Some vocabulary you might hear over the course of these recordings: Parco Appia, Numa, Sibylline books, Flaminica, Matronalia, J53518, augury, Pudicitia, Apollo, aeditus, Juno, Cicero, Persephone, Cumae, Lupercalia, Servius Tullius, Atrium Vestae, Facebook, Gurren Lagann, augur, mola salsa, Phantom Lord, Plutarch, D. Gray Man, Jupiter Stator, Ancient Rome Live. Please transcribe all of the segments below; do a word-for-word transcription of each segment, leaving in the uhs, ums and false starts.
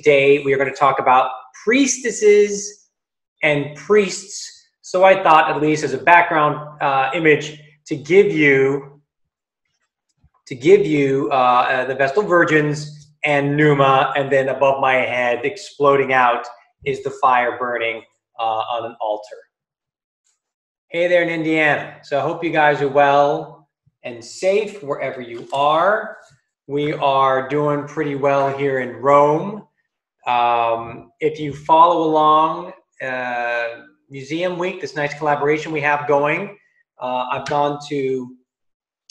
Today we are going to talk about priestesses and priests. So I thought, at least as a background uh, image, to give you to give you uh, uh, the Vestal Virgins and Numa, and then above my head, exploding out, is the fire burning uh, on an altar. Hey there in Indiana. So I hope you guys are well and safe wherever you are. We are doing pretty well here in Rome. Um, if you follow along, uh, Museum Week, this nice collaboration we have going, uh, I've gone to,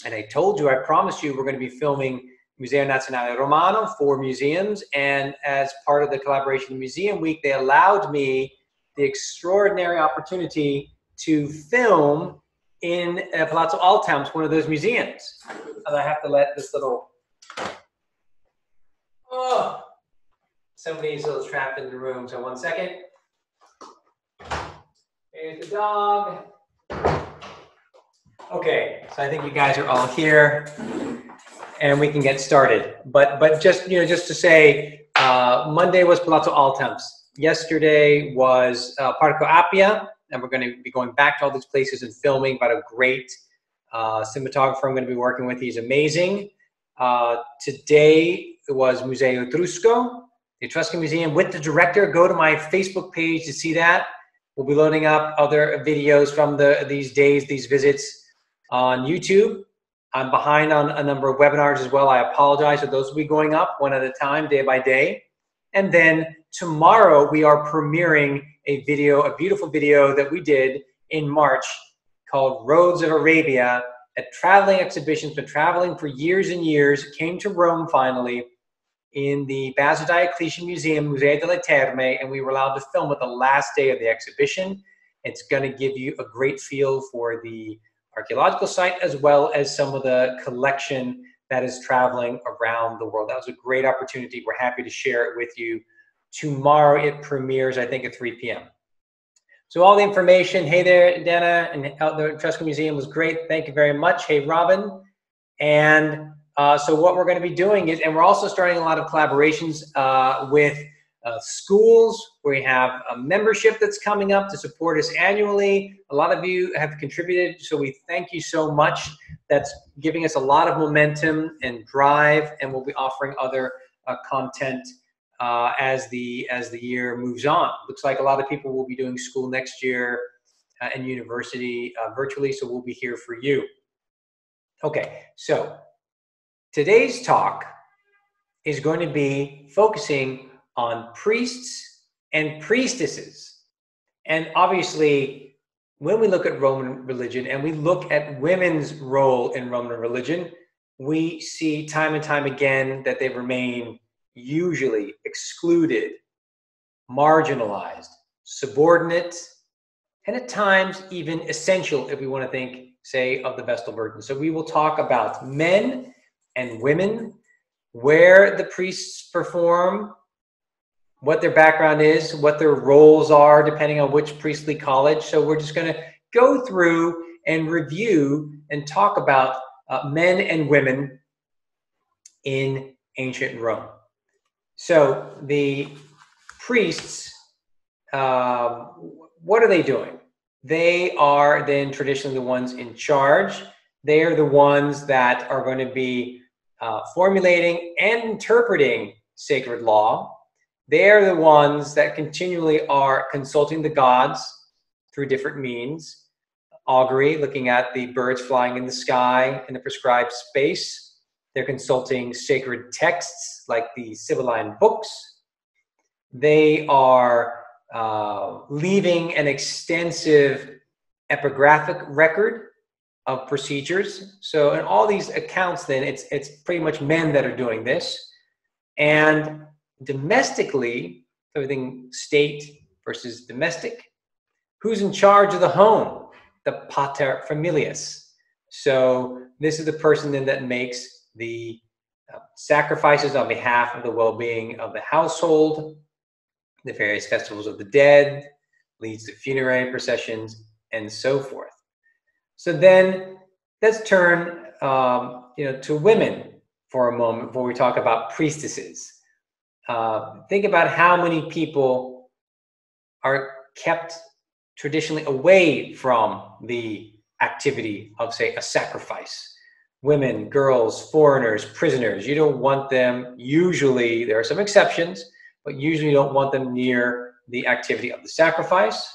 and I told you, I promised you, we're going to be filming Museo Nazionale Romano for museums, and as part of the collaboration Museum Week, they allowed me the extraordinary opportunity to film in uh, Palazzo Altemps, one of those museums. And I have to let this little, oh, somebody's a little trapped in the room, so one second. There's the dog. Okay, so I think you guys are all here, and we can get started. But but just you know, just to say, uh, Monday was Palazzo Altemps. Yesterday was uh, Parco Appia, and we're going to be going back to all these places and filming. But a great uh, cinematographer I'm going to be working with. He's amazing. Uh, today was Museo Etrusco, the Etruscan Museum, with the director. Go to my Facebook page to see that. We'll be loading up other videos from the these days, these visits on YouTube. I'm behind on a number of webinars as well. I apologize. So those will be going up one at a time, day by day. And then tomorrow we are premiering a video, a beautiful video that we did in March called Roads of Arabia, a traveling exhibition. It's been traveling for years and years. It came to Rome finally in the Basil Diocletian Museum, Museo delle Terme, and we were allowed to film it the last day of the exhibition. It's going to give you a great feel for the archaeological site, as well as some of the collection that is traveling around the world. That was a great opportunity. We're happy to share it with you. Tomorrow it premieres, I think, at three p m So all the information, hey there, Dana, and the Etruscan Museum was great. Thank you very much. Hey, Robin. And uh, so what we're going to be doing is, and we're also starting a lot of collaborations uh, with Uh, schools. We have a membership that's coming up to support us annually. A lot of you have contributed, so we thank you so much. That's giving us a lot of momentum and drive, and we'll be offering other uh, content uh, as the as the year moves on. Looks like a lot of people will be doing school next year uh, and university uh, virtually, so we'll be here for you. Okay, so today's talk is going to be focusing on priests and priestesses. And obviously, when we look at Roman religion and we look at women's role in Roman religion, we see time and time again that they remain usually excluded, marginalized, subordinate, and at times even essential if we want to think, say, of the Vestal Virgins. So we will talk about men and women, where the priests perform, what their background is, what their roles are, depending on which priestly college. So we're just going to go through and review and talk about uh, men and women in ancient Rome. So the priests, uh, what are they doing? They are then traditionally the ones in charge. They are the ones that are going to be uh, formulating and interpreting sacred law. They're the ones that continually are consulting the gods through different means. Augury, looking at the birds flying in the sky in the prescribed space. They're consulting sacred texts like the Sibylline books. They are uh, leaving an extensive epigraphic record of procedures. So in all these accounts, then, it's, it's pretty much men that are doing this. And domestically, everything state versus domestic. Who's in charge of the home? The pater familias. So this is the person then that makes the uh, sacrifices on behalf of the well-being of the household, the various festivals of the dead, leads to funerary processions, and so forth. So then let's turn um, you know, to women for a moment before we talk about priestesses. Uh, think about how many people are kept traditionally away from the activity of, say, a sacrifice. Women, girls, foreigners, prisoners, you don't want them, usually, there are some exceptions, but usually you don't want them near the activity of the sacrifice.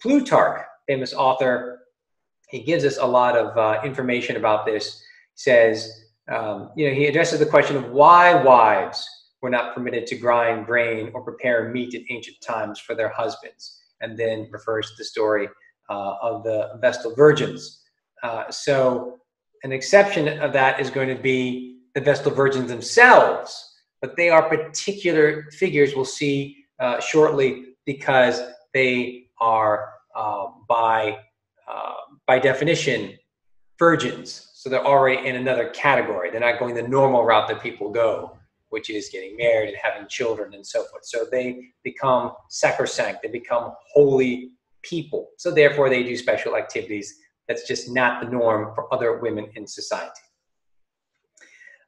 Plutarch, famous author, he gives us a lot of uh, information about this. He says, um, you know, he addresses the question of why wives were not permitted to grind grain or prepare meat in ancient times for their husbands, and then refers to the story uh, of the Vestal Virgins. Uh, so an exception of that is going to be the Vestal Virgins themselves, but they are particular figures we'll see uh, shortly, because they are uh, by uh, by definition virgins. So they're already in another category. They're not going the normal route that people go, which is getting married and having children and so forth. So they become sacrosanct, they become holy people. So therefore they do special activities that's just not the norm for other women in society.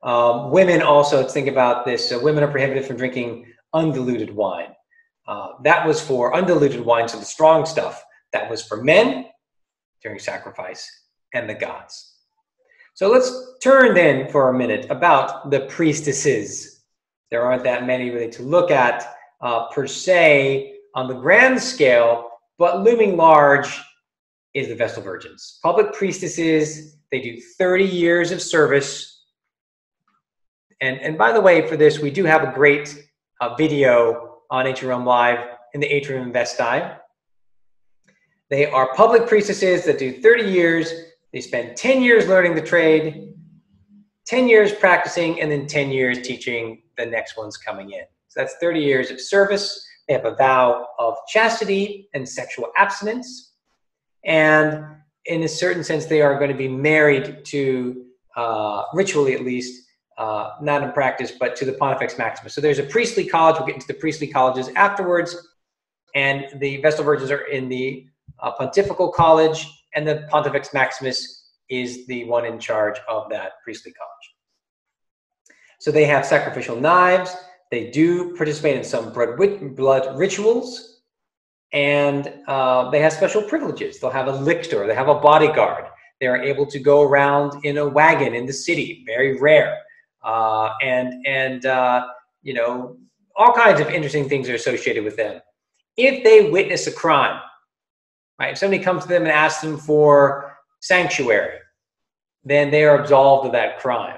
Um, women also, let's think about this. So women are prohibited from drinking undiluted wine. Uh, that was for undiluted wine, so the strong stuff. That was for men during sacrifice and the gods. So let's turn then for a minute about the priestesses. There aren't that many really to look at uh, per se on the grand scale, but looming large is the Vestal Virgins. Public priestesses, they do thirty years of service. And, and by the way, for this, we do have a great uh, video on Ancient Rome Live in the Atrium Vestae. They are public priestesses that do thirty years. They spend ten years learning the trade, ten years practicing, and then ten years teaching the next ones coming in. So that's thirty years of service. They have a vow of chastity and sexual abstinence. And in a certain sense, they are going to be married to, uh, ritually at least, uh, not in practice, but to the Pontifex Maximus. So there's a priestly college. We'll get into the priestly colleges afterwards. And the Vestal Virgins are in the uh, Pontifical College. And the Pontifex Maximus is the one in charge of that priestly college. So they have sacrificial knives. They do participate in some blood rituals. And uh, they have special privileges. They'll have a lictor. They have a bodyguard. They are able to go around in a wagon in the city. Very rare. Uh, and, and uh, you know, all kinds of interesting things are associated with them. If they witness a crime, right, if somebody comes to them and asks them for sanctuary, then they are absolved of that crime.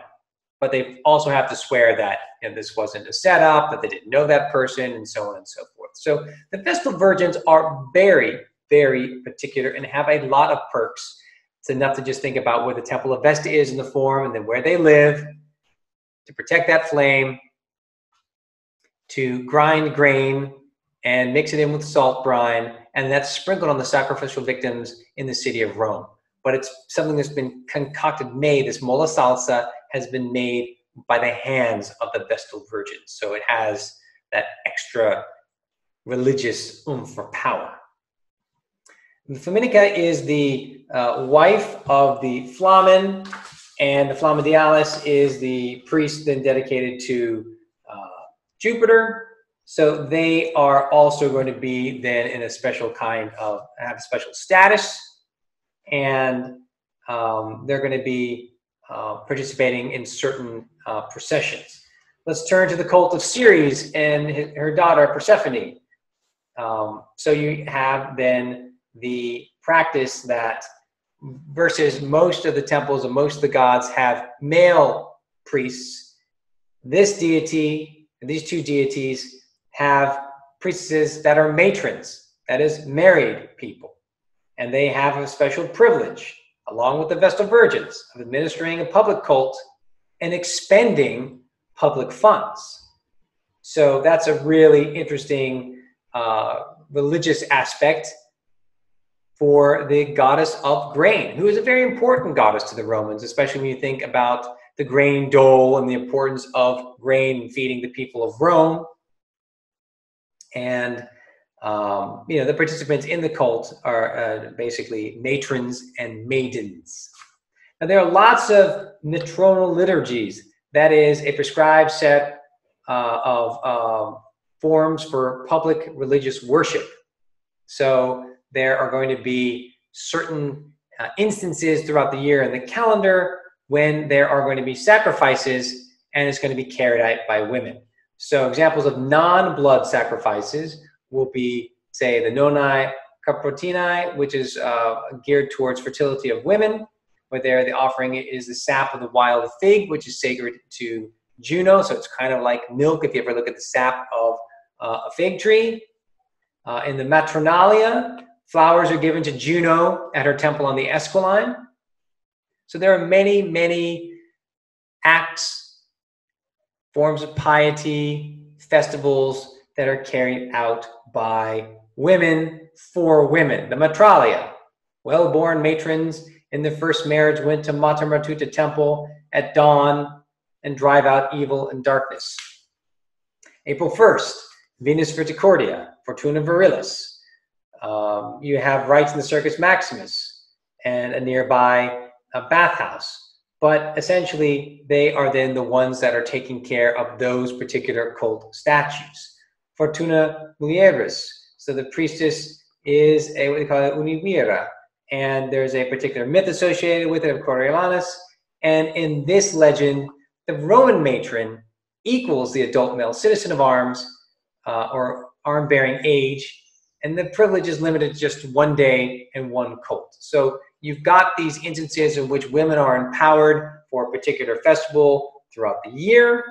But they also have to swear that, you know, this wasn't a setup, that they didn't know that person, and so on and so forth. So the Vestal Virgins are very, very particular and have a lot of perks. It's enough to just think about where the Temple of Vesta is in the Forum, and then where they live, to protect that flame, to grind grain and mix it in with salt brine, and that's sprinkled on the sacrificial victims in the city of Rome. But it's something that's been concocted, made, this mola salsa has been made by the hands of the Vestal Virgins. So it has that extra religious oomph for power. And Flaminica is the uh, wife of the Flamen, and the Flamen Dialis is the priest then dedicated to uh, Jupiter. So they are also going to be then in a special kind of, have a special status, and um, they're going to be uh, participating in certain uh, processions. Let's turn to the cult of Ceres and his, her daughter Persephone. Um, so you have then the practice that versus most of the temples and most of the gods have male priests, this deity, these two deities, have priestesses that are matrons, that is, married people. And they have a special privilege, along with the Vestal Virgins, of administering a public cult and expending public funds. So that's a really interesting uh, religious aspect for the goddess of grain, who is a very important goddess to the Romans, especially when you think about the grain dole and the importance of grain feeding the people of Rome. And, um, you know, the participants in the cult are uh, basically matrons and maidens. Now, there are lots of matronal liturgies. That is a prescribed set uh, of uh, forms for public religious worship. So there are going to be certain uh, instances throughout the year in the calendar when there are going to be sacrifices, and it's going to be carried out by women. So examples of non-blood sacrifices will be, say, the Nonae Caprotinae, which is uh, geared towards fertility of women, where there the offering is the sap of the wild fig, which is sacred to Juno. So it's kind of like milk if you ever look at the sap of uh, a fig tree. Uh, in the Matronalia, flowers are given to Juno at her temple on the Esquiline. So there are many, many acts, forms of piety, festivals that are carried out by women for women. The Matralia, well-born matrons in their first marriage went to Mata Matuta temple at dawn and drive out evil and darkness. April first, Venus Verticordia, Fortuna Virilis. Um, you have rites in the Circus Maximus and a nearby uh, bathhouse, but essentially they are then the ones that are taking care of those particular cult statues. Fortuna Mulieris, so the priestess is a, what they call it, Univira, and there's a particular myth associated with it of Coriolanus, and in this legend, the Roman matron equals the adult male citizen of arms, uh, or arm-bearing age, and the privilege is limited to just one day and one cult. So you've got these instances in which women are empowered for a particular festival throughout the year.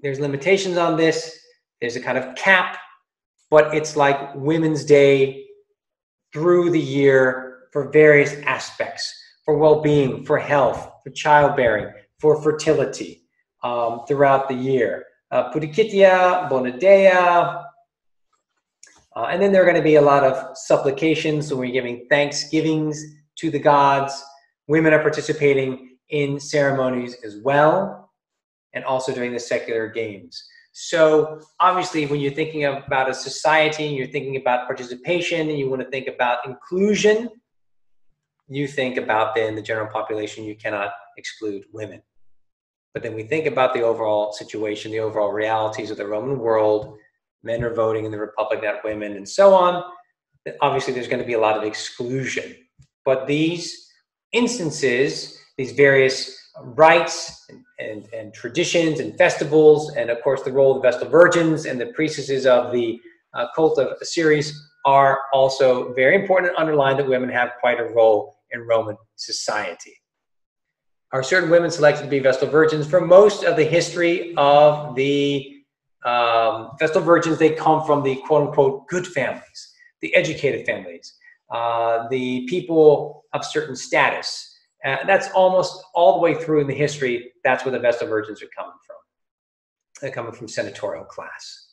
There's limitations on this. There's a kind of cap, but it's like Women's Day through the year for various aspects, for well-being, for health, for childbearing, for fertility um, throughout the year. Uh, Pudicitia, Bonadea, uh, and then there are going to be a lot of supplications, so we're giving thanksgivings to the gods. Women are participating in ceremonies as well, and also during the secular games. So obviously when you're thinking about a society and you're thinking about participation and you want to think about inclusion, you think about then the general population, you cannot exclude women. But then we think about the overall situation, the overall realities of the Roman world, men are voting in the Republic, not women, and so on. Obviously there's going to be a lot of exclusion. But these instances, these various rites and, and, and traditions and festivals, and of course the role of the Vestal Virgins and the priestesses of the uh, cult of Ceres are also very important and underline that women have quite a role in Roman society. Are certain women selected to be Vestal Virgins? For most of the history of the um, Vestal Virgins, they come from the quote-unquote good families, the educated families, uh, the people of certain status. Uh, that's almost all the way through in the history. That's where the Vestal Virgins are coming from. They're coming from senatorial class.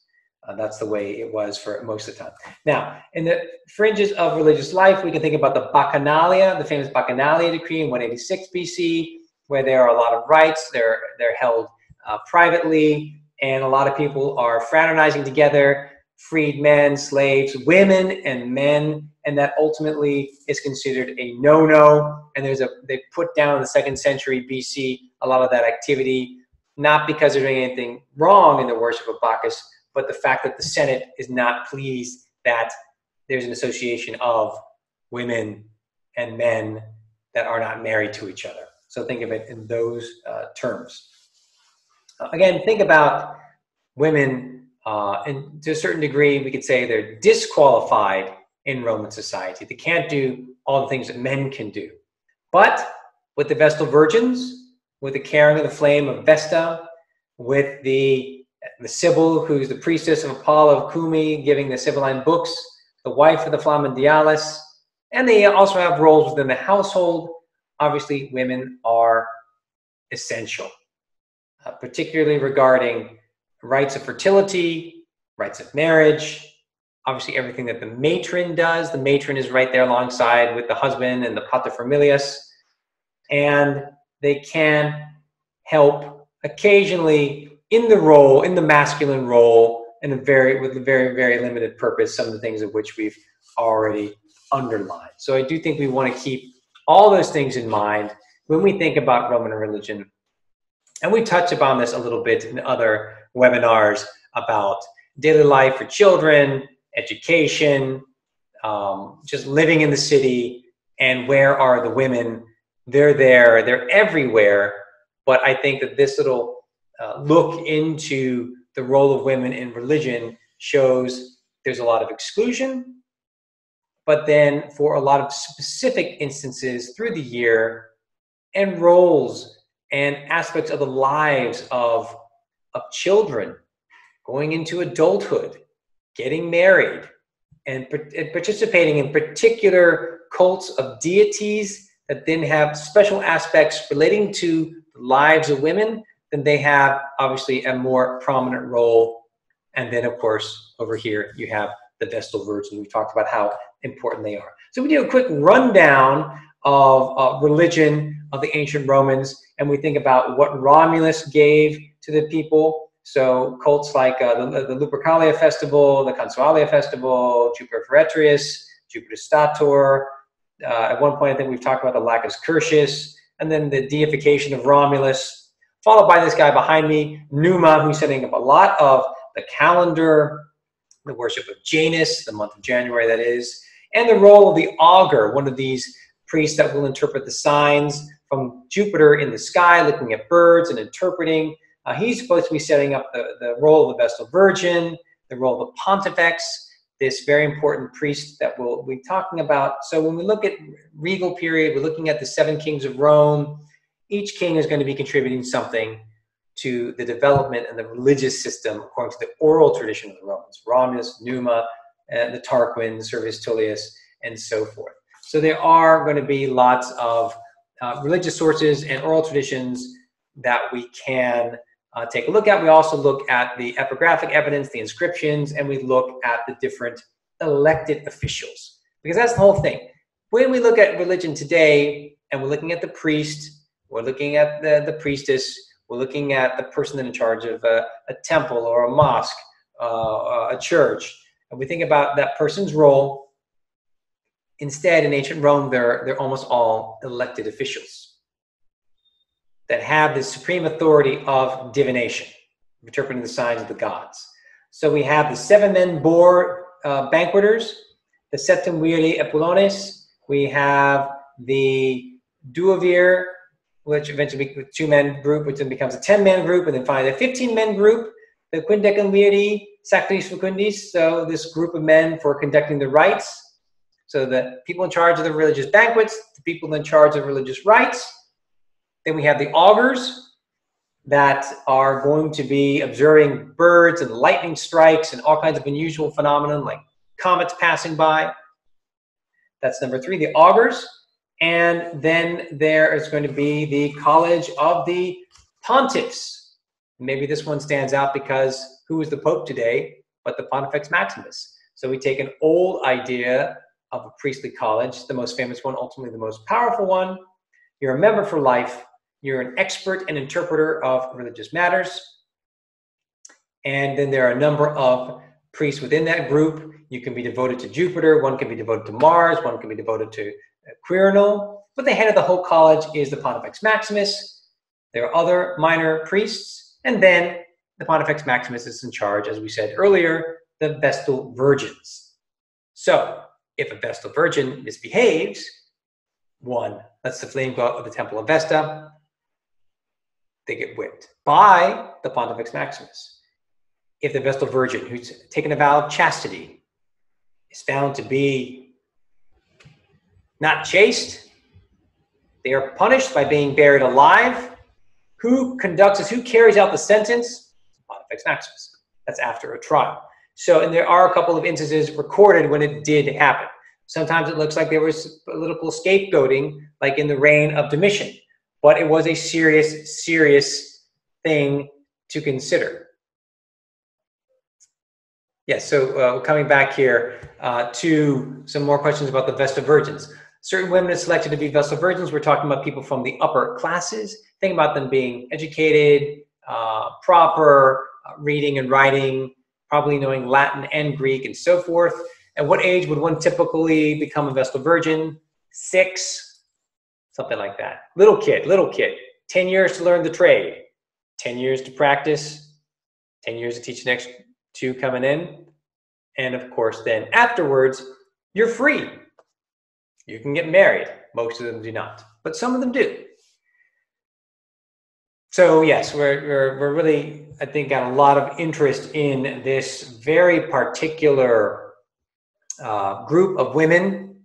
Uh, that's the way it was for most of the time. Now, in the fringes of religious life, we can think about the Bacchanalia, the famous Bacchanalia decree in one eighty-six B C, where there are a lot of rites. They're, they're held uh, privately, and a lot of people are fraternizing together, freedmen, slaves, women, and men. And that ultimately is considered a no-no. And there's a they put down in the second century B C a lot of that activity, not because they're doing anything wrong in the worship of Bacchus, but the fact that the Senate is not pleased that there's an association of women and men that are not married to each other. So think of it in those uh, terms. Uh, again, think about women, uh, and to a certain degree, we could say they're disqualified in Roman society. They can't do all the things that men can do. But with the Vestal Virgins, with the carrying of the flame of Vesta, with the, the Sibyl, who's the priestess of Apollo of Cumae, giving the Sibylline books, the wife of the Flamen Dialis, and they also have roles within the household. Obviously, women are essential, uh, particularly regarding rites of fertility, rites of marriage. Obviously, everything that the matron does, the matron is right there alongside with the husband and the paterfamilias, and they can help occasionally in the role, in the masculine role, in a very with a very very limited purpose. Some of the things of which we've already underlined. So I do think we want to keep all those things in mind when we think about Roman religion And we touched upon this a little bit in other webinars about daily life for children, education, um, just living in the city, and where are the women? They're there, they're everywhere. But I think that this little uh, look into the role of women in religion shows there's a lot of exclusion, but then for a lot of specific instances through the year and roles and aspects of the lives of, of children, going into adulthood, getting married, and, and participating in particular cults of deities that then have special aspects relating to the lives of women, then they have obviously a more prominent role. And then of course, over here, you have the Vestal Virgins. We talked about how important they are. So we do a quick rundown of uh, religion of the ancient Romans, and we think about what Romulus gave to the people. So cults like uh, the, the Lupercalia Festival, the Consualia Festival, Jupiter Ferretrius, Jupiter Stator. Uh, at one point, I think we've talked about the Lacus Curtius, and then the deification of Romulus, followed by this guy behind me, Numa, who's setting up a lot of the calendar, the worship of Janus, the month of January, that is, and the role of the augur, one of these priests that will interpret the signs from Jupiter in the sky, looking at birds and interpreting. Uh, he's supposed to be setting up the, the role of the Vestal Virgin, the role of the Pontifex, this very important priest that we'll be talking about. So when we look at regal period, we're looking at the seven kings of Rome. Each king is going to be contributing something to the development and the religious system according to the oral tradition of the Romans. Romulus, Numa, and the Tarquins, Servius Tullius, and so forth. So there are going to be lots of uh, religious sources and oral traditions that we can uh, take a look at. We also look at the epigraphic evidence, the inscriptions, and we look at the different elected officials, because that's the whole thing. When we look at religion today, and we're looking at the priest, we're looking at the, the priestess, we're looking at the person in charge of a, a temple or a mosque, uh, a church, and we think about that person's role. Instead, in ancient Rome, they're, they're almost all elected officials that have the supreme authority of divination, interpreting the signs of the gods. So we have the seven men bore uh, banqueters, the septem viri Apulones, we have the duovir, which eventually becomes a two-man group, which then becomes a ten-man group, and then finally a fifteen-man group, the quindecum viri sacris fecundis, so this group of men for conducting the rites. So the people in charge of the religious banquets, the people in charge of religious rites. Then we have the augurs that are going to be observing birds and lightning strikes and all kinds of unusual phenomena like comets passing by. That's number three, the augurs. And then there is going to be the College of the Pontiffs. Maybe this one stands out because who is the Pope today but the Pontifex Maximus? So we take an old idea of a priestly college, the most famous one, ultimately the most powerful one. You're a member for life. You're an expert and interpreter of religious matters. And then there are a number of priests within that group. You can be devoted to Jupiter. One can be devoted to Mars. One can be devoted to Quirinal, but the head of the whole college is the Pontifex Maximus. There are other minor priests, and then the Pontifex Maximus is in charge, as we said earlier, the Vestal Virgins. So, if a Vestal Virgin misbehaves, one, lets the flame go out of the Temple of Vesta, they get whipped by the Pontifex Maximus. If the Vestal Virgin, who's taken a vow of chastity, is found to be not chaste, they are punished by being buried alive. Who conducts this? Who carries out the sentence? Pontifex Maximus. That's after a trial. So, and there are a couple of instances recorded when it did happen. Sometimes it looks like there was political scapegoating, like in the reign of Domitian, but it was a serious, serious thing to consider. Yes, yeah, so uh, coming back here uh, to some more questions about the Vestal Virgins. Certain women are selected to be Vestal Virgins. We're talking about people from the upper classes. Think about them being educated, uh, proper, uh, reading and writing, probably knowing Latin and Greek and so forth. At what age would one typically become a Vestal Virgin? Six, something like that. Little kid, little kid. ten years to learn the trade. ten years to practice, ten years to teach the next two coming in. And of course, then afterwards, you're free. You can get married. Most of them do not, but some of them do. So yes, we're, we're, we're really, I think, got a lot of interest in this very particular uh, group of women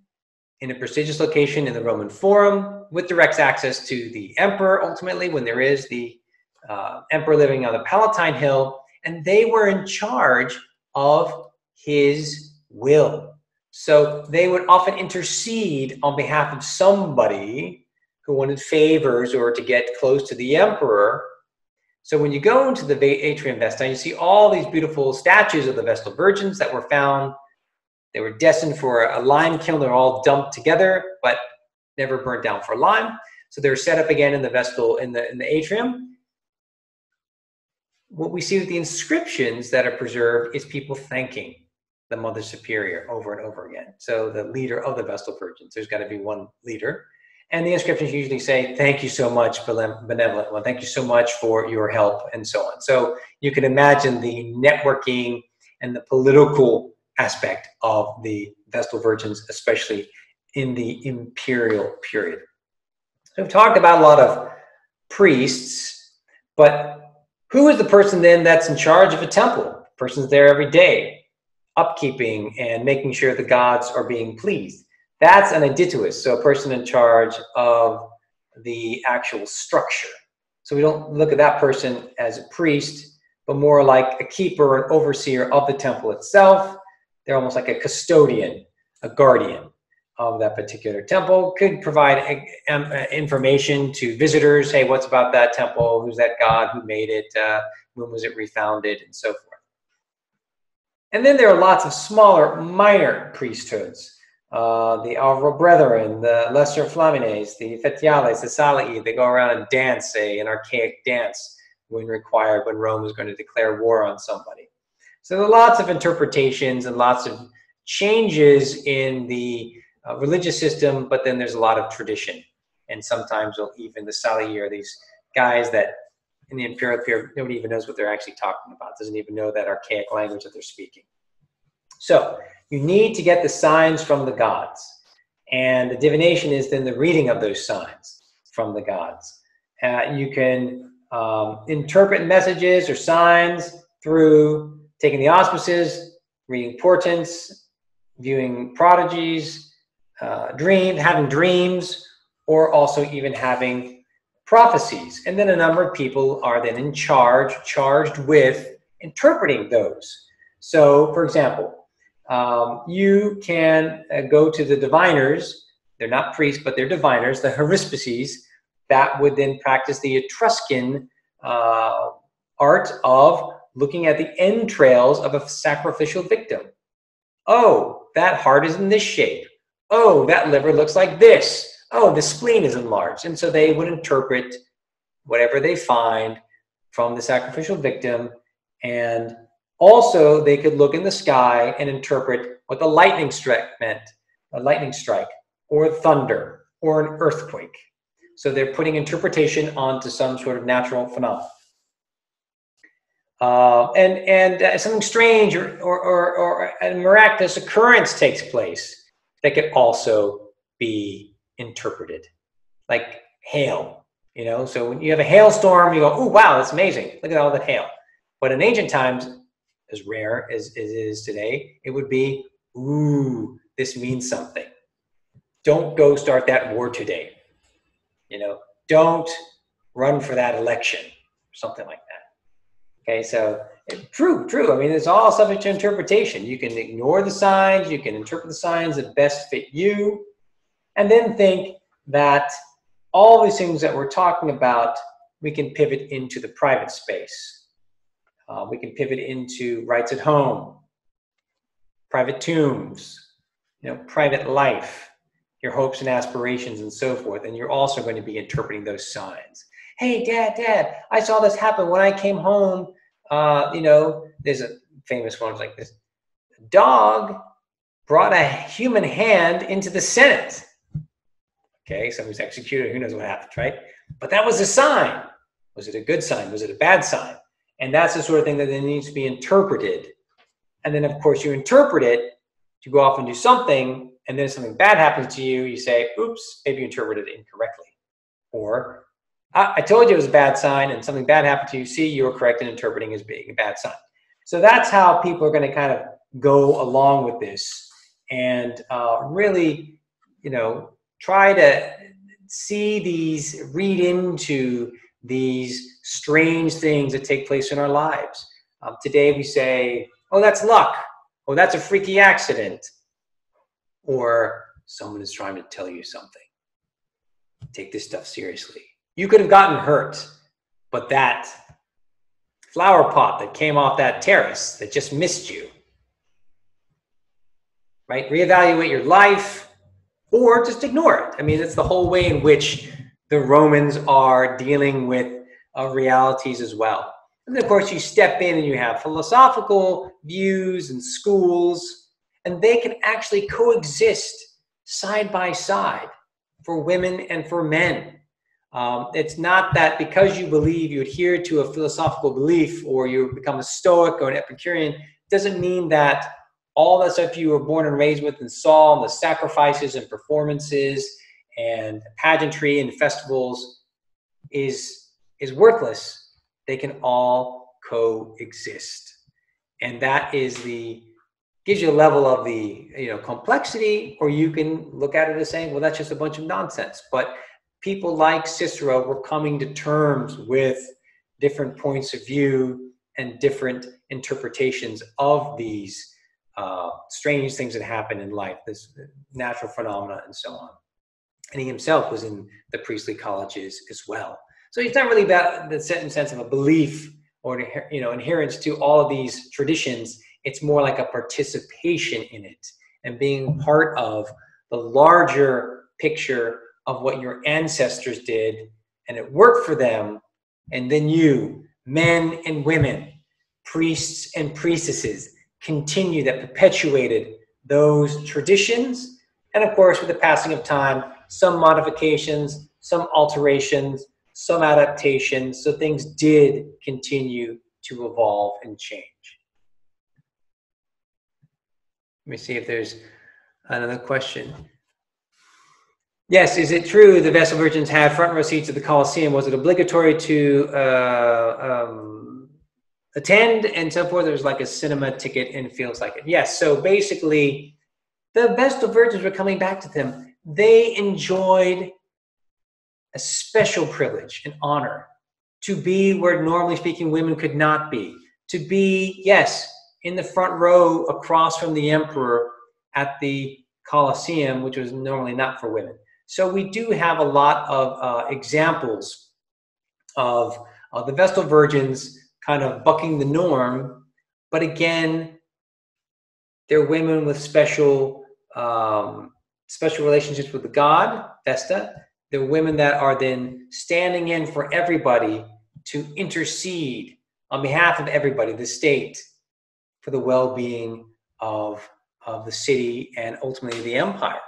in a prestigious location in the Roman Forum with direct access to the emperor, ultimately, when there is the uh, emperor living on the Palatine Hill, and they were in charge of his will. So they would often intercede on behalf of somebody who wanted favors or to get close to the emperor. So when you go into the Atrium Vestae, you see all these beautiful statues of the Vestal Virgins that were found. They were destined for a lime kiln. They're all dumped together, but never burnt down for lime. So they're set up again in the Vestal, in the, in the atrium. What we see with the inscriptions that are preserved is people thanking the Mother Superior over and over again. So the leader of the Vestal Virgins, there's got to be one leader. And the inscriptions usually say, thank you so much, benevolent one. Thank you so much for your help, and so on. So you can imagine the networking and the political aspect of the Vestal Virgins, especially in the imperial period. So we've talked about a lot of priests, but who is the person then that's in charge of a temple? The person's there every day, upkeeping and making sure the gods are being pleased. That's an aeditus, so a person in charge of the actual structure. So we don't look at that person as a priest, but more like a keeper, an overseer of the temple itself. They're almost like a custodian, a guardian of that particular temple. Could provide information to visitors. Hey, what's about that temple? Who's that god? Who made it? Uh, when was it refounded? And so forth. And then there are lots of smaller, minor priesthoods. Uh, the Alvaro Brethren, the Lesser Flamines, the Fetiales, the Salii, they go around and dance, say, an archaic dance when required, when Rome was going to declare war on somebody. So there are lots of interpretations and lots of changes in the uh, religious system, but then there's a lot of tradition. And sometimes they'll even, the Salii are these guys that in the imperial period, nobody even knows what they're actually talking about, doesn't even know that archaic language that they're speaking. So you need to get the signs from the gods. And the divination is then the reading of those signs from the gods. Uh, you can um, interpret messages or signs through taking the auspices, reading portents, viewing prodigies, uh, dream, having dreams, or also even having prophecies. And then a number of people are then in charge, charged with interpreting those. So, for example, Um, you can uh, go to the diviners. They're not priests, but they're diviners, the haruspices, that would then practice the Etruscan uh, art of looking at the entrails of a sacrificial victim. Oh, that heart is in this shape. Oh, that liver looks like this. Oh, the spleen is enlarged. And so they would interpret whatever they find from the sacrificial victim. And also, they could look in the sky and interpret what the lightning strike meant, a lightning strike, or thunder, or an earthquake. So they're putting interpretation onto some sort of natural phenomenon. Uh, and and uh, something strange or, or, or, or a miraculous occurrence takes place that could also be interpreted, like hail. You know, so when you have a hailstorm, you go, oh, wow, that's amazing. Look at all that hail. But in ancient times, as rare as it is today, it would be, ooh, this means something. Don't go start that war today. You know, don't run for that election, something like that. Okay, so true, true. I mean, it's all subject to interpretation. You can ignore the signs. You can interpret the signs that best fit you. And then think that all these things that we're talking about, we can pivot into the private space. Uh, we can pivot into rites at home, private tombs, you know, private life, your hopes and aspirations, and so forth. And you're also going to be interpreting those signs. Hey, Dad, Dad, I saw this happen when I came home. Uh, you know, there's a famous one like this. A dog brought a human hand into the Senate. Okay, somebody's executed. Who knows what happened, right? But that was a sign. Was it a good sign? Was it a bad sign? And that's the sort of thing that then needs to be interpreted. And then, of course, you interpret it to go off and do something, and then if something bad happens to you, you say, oops, maybe you interpreted it incorrectly. Or, I, I told you it was a bad sign, and something bad happened to you. See, you were correct in interpreting as being a bad sign. So that's how people are going to kind of go along with this and uh, really, you know, try to see these, read into these strange things that take place in our lives. Um, today we say, oh, that's luck. Oh, that's a freaky accident. Or someone is trying to tell you something. Take this stuff seriously. You could have gotten hurt, but that flower pot that came off that terrace that just missed you, right? Reevaluate your life or just ignore it. I mean, that's the whole way in which the Romans are dealing with uh, realities as well. And then, of course, you step in and you have philosophical views and schools, and they can actually coexist side by side for women and for men. Um, it's not that because you believe, you adhere to a philosophical belief, or you become a Stoic or an Epicurean, doesn't mean that all that stuff you were born and raised with and saw, and the sacrifices and performances and pageantry and festivals is, is worthless. They can all coexist. And that is the, gives you a level of the, you know, complexity, or you can look at it as saying, well, that's just a bunch of nonsense. But people like Cicero were coming to terms with different points of view and different interpretations of these uh, strange things that happen in life, this natural phenomena and so on. And he himself was in the priestly colleges as well. So it's not really about the certain sense of a belief or, you know, adherence to all of these traditions. It's more like a participation in it and being part of the larger picture of what your ancestors did, and it worked for them. And then you, men and women, priests and priestesses, continue that, perpetuated those traditions. And of course, with the passing of time, some modifications, some alterations, some adaptations. So things did continue to evolve and change. Let me see if there's another question. Yes, is it true the Vestal Virgins had front row seats at the Colosseum? Was it obligatory to uh, um, attend and so forth? There's like a cinema ticket and feels like it. Yes, so basically, the Vestal Virgins were coming back to them. They enjoyed a special privilege and honor to be where, normally speaking, women could not be. To be, yes, in the front row across from the emperor at the Colosseum, which was normally not for women. So we do have a lot of uh, examples of uh, the Vestal Virgins kind of bucking the norm, but again, they're women with special, um, special relationships with the god, Vesta. They're women that are then standing in for everybody to intercede on behalf of everybody, the state, for the well-being of, of the city and ultimately the empire.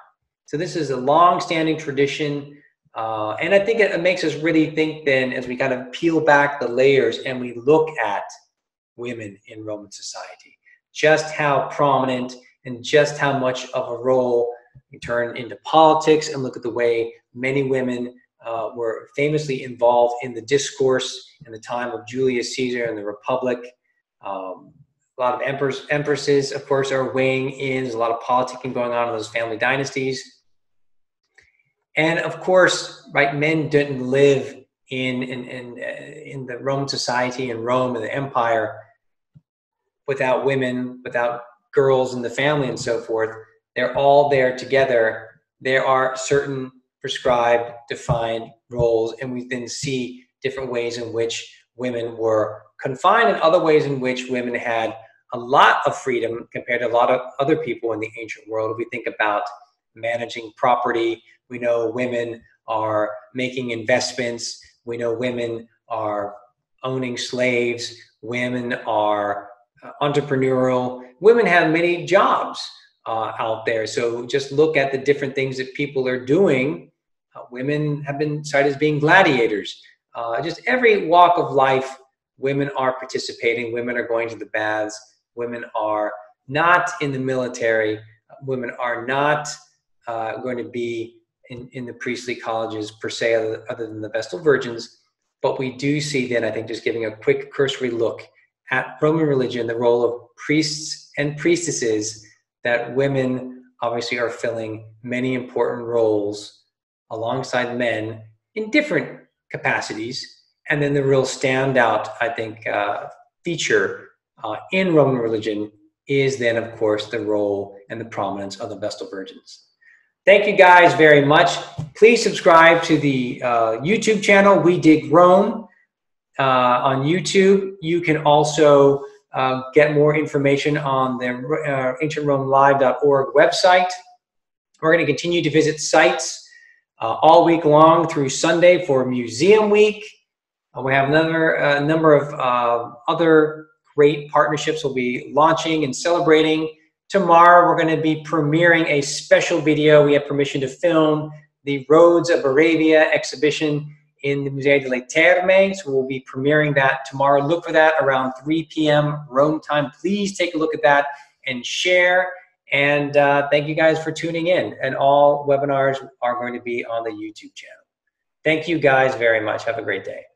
So this is a long-standing tradition. Uh, and I think it, it makes us really think then, as we kind of peel back the layers and we look at women in Roman society, just how prominent and just how much of a role you turn into politics, and look at the way many women uh, were famously involved in the discourse in the time of Julius Caesar and the Republic. Um, a lot of emperors, empresses, of course, are weighing in. There's a lot of politicking going on in those family dynasties. And of course, right, men didn't live in, in, in, in the Roman society and Rome and the empire without women, without girls in the family and so forth. They're all there together. There are certain prescribed, defined roles, and we then see different ways in which women were confined and other ways in which women had a lot of freedom compared to a lot of other people in the ancient world. If we think about managing property, we know women are making investments. We know women are owning slaves. Women are entrepreneurial. Women have many jobs uh, out there. So just look at the different things that people are doing. Uh, women have been cited as being gladiators. Uh, just every walk of life, women are participating, women are going to the baths, women are not in the military, women are not uh, going to be in, in the priestly colleges per se, other, other than the Vestal Virgins. But we do see then, I think, just giving a quick cursory look at Roman religion, the role of priests and priestesses, that women obviously are filling many important roles alongside men in different capacities. And then the real standout, I think, uh, feature uh, in Roman religion is then, of course, the role and the prominence of the Vestal Virgins. Thank you guys very much. Please subscribe to the uh, YouTube channel, We Dig Rome, uh, on YouTube. You can also uh, get more information on the uh, ancient rome live dot org website. We're going to continue to visit sites uh, all week long through Sunday for Museum Week. Uh, we have another uh, number of uh, other great partnerships we'll be launching and celebrating. Tomorrow, we're going to be premiering a special video. We have permission to film the Roads of Arabia exhibition in the Museo delle Terme. So we'll be premiering that tomorrow. Look for that around three P M Rome time. Please take a look at that and share. And uh, thank you guys for tuning in. And all webinars are going to be on the YouTube channel. Thank you guys very much. Have a great day.